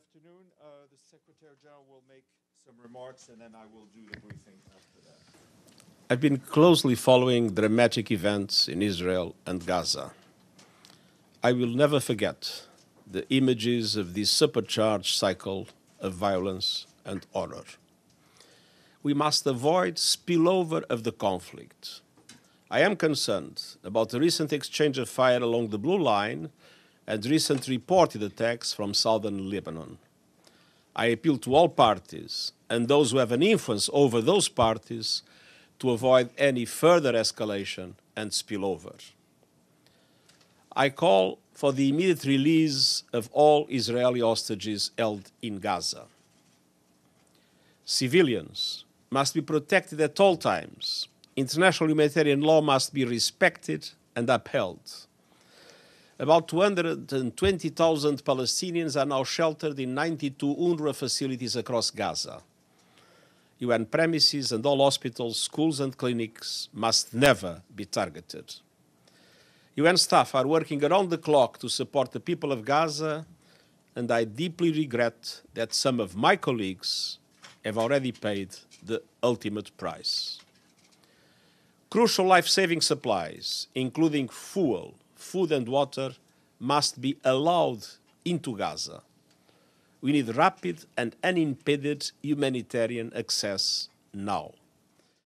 afternoon. The Secretary General will make some remarks, and then I will do the briefing after that. I've been closely following dramatic events in Israel and Gaza. I will never forget the images of this supercharged cycle of violence and horror. We must avoid spillover of the conflict. I am concerned about the recent exchange of fire along the Blue Line and recent reported attacks from southern Lebanon. I appeal to all parties and those who have an influence over those parties to avoid any further escalation and spillover. I call for the immediate release of all Israeli hostages held in Gaza. Civilians must be protected at all times. International humanitarian law must be respected and upheld. About 220,000 Palestinians are now sheltered in 92 UNRWA facilities across Gaza. UN premises and all hospitals, schools and clinics must never be targeted. UN staff are working around the clock to support the people of Gaza, and I deeply regret that some of my colleagues have already paid the ultimate price. Crucial life-saving supplies, including fuel, food and water, must be allowed into Gaza. We need rapid and unimpeded humanitarian access now.